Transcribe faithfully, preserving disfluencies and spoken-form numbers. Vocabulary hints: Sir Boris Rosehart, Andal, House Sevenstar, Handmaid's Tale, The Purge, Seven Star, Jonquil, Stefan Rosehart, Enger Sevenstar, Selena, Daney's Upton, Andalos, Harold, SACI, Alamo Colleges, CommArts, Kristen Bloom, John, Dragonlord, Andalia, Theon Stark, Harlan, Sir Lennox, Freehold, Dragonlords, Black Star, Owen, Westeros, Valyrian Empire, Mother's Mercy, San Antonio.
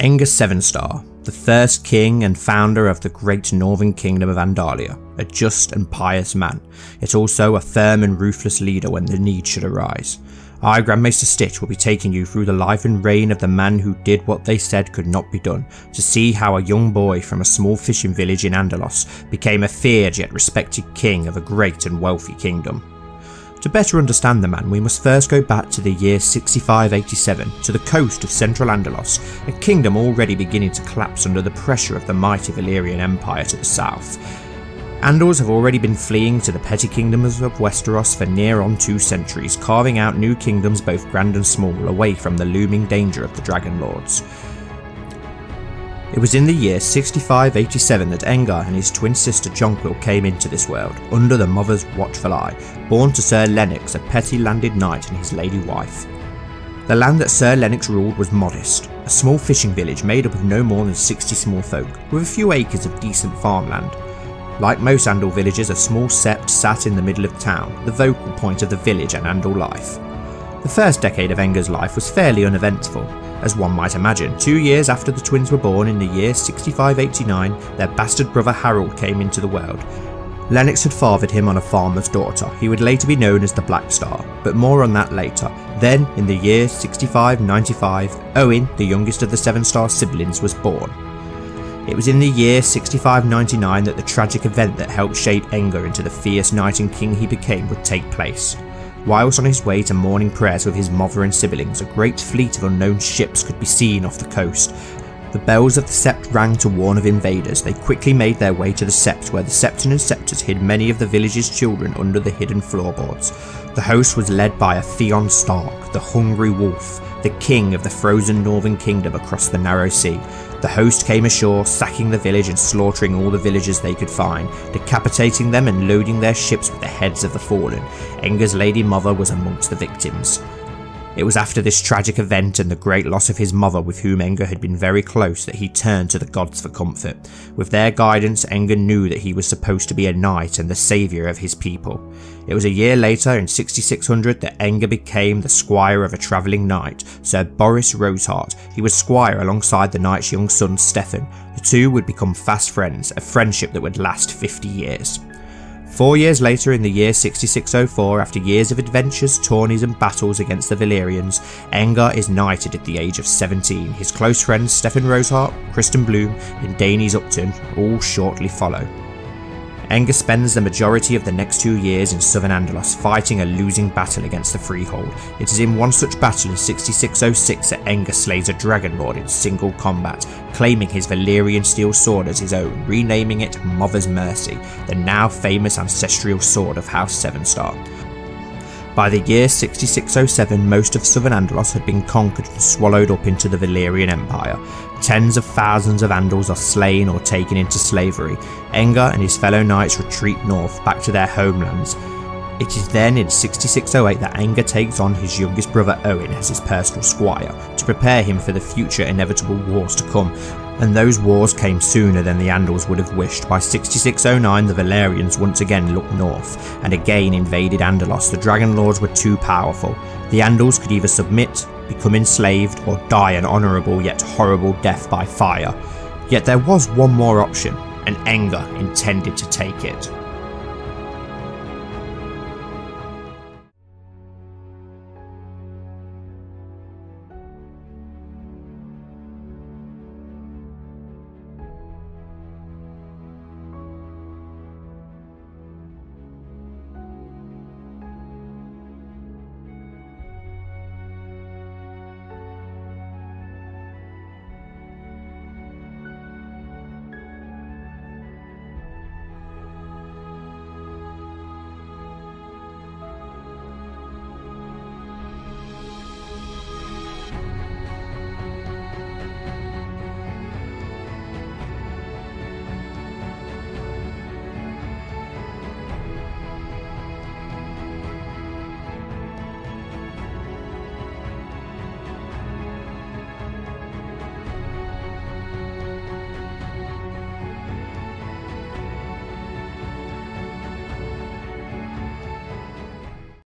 Enger Sevenstar, the first king and founder of the great northern kingdom of Andalia, a just and pious man, yet also a firm and ruthless leader when the need should arise. I, Grandmaster Stitch, will be taking you through the life and reign of the man who did what they said could not be done, to see how a young boy from a small fishing village in Andalos became a feared yet respected king of a great and wealthy kingdom. To better understand the man, we must first go back to the year sixty-five eighty-seven, to the coast of central Andalos, a kingdom already beginning to collapse under the pressure of the mighty Valyrian Empire to the south. Andals have already been fleeing to the petty kingdoms of Westeros for near on two centuries, carving out new kingdoms both grand and small, away from the looming danger of the Dragonlords. It was in the year sixty-five eighty-seven that Enger and his twin sister Jonquil came into this world, under the mother's watchful eye, born to Sir Lennox, a petty landed knight, and his lady wife. The land that Sir Lennox ruled was modest, a small fishing village made up of no more than sixty small folk, with a few acres of decent farmland. Like most Andal villages, a small sept sat in the middle of town, the vocal point of the village and Andal life. The first decade of Enger's life was fairly uneventful. As one might imagine, two years after the twins were born in the year sixty-five eighty-nine, their bastard brother Harold came into the world. Lennox had fathered him on a farmer's daughter. He would later be known as the Black Star, but more on that later. Then, in the year sixty-five ninety-five, Owen, the youngest of the Seven Star siblings, was born. It was in the year sixty-five ninety-nine that the tragic event that helped shape Enger into the fierce knight and king he became would take place. Whilst on his way to morning prayers with his mother and siblings, a great fleet of unknown ships could be seen off the coast. The bells of the sept rang to warn of invaders. They quickly made their way to the sept, where the septon and septors hid many of the village's children under the hidden floorboards. The host was led by a Theon Stark, the Hungry Wolf, the king of the frozen northern kingdom across the narrow sea. The host came ashore, sacking the village and slaughtering all the villagers they could find, decapitating them and loading their ships with the heads of the fallen. Enger's lady mother was amongst the victims. It was after this tragic event and the great loss of his mother, with whom Enger had been very close, that he turned to the gods for comfort. With their guidance, Enger knew that he was supposed to be a knight and the saviour of his people. It was a year later, in sixty-six hundred, that Enger became the squire of a travelling knight, Sir Boris Rosehart. He was squire alongside the knight's young son Stefan. The two would become fast friends, a friendship that would last fifty years. Four years later, in the year sixty-six oh four, after years of adventures, tourneys and battles against the Valyrians, Enger is knighted at the age of seventeen. His close friends Stefan Rosehart, Kristen Bloom and Daney's Upton all shortly follow. Enger spends the majority of the next two years in southern Andalos, fighting a losing battle against the Freehold. It is in one such battle in sixty-six oh six that Enger slays a Dragonlord in single combat, claiming his Valyrian steel sword as his own, renaming it Mother's Mercy, the now famous ancestral sword of House Sevenstar. By the year sixty-six oh seven, most of southern Andalos had been conquered and swallowed up into the Valyrian Empire. Tens of thousands of Andals are slain or taken into slavery. Enger and his fellow knights retreat north, back to their homelands. It is then in sixty-six oh eight that Enger takes on his youngest brother Owen as his personal squire, to prepare him for the future inevitable wars to come, and those wars came sooner than the Andals would have wished. By sixty-six oh nine the Valyrians once again looked north, and again invaded Andalos. The Dragonlords were too powerful. The Andals could either submit, become enslaved, or die an honourable yet horrible death by fire. Yet there was one more option, and Enger intended to take it.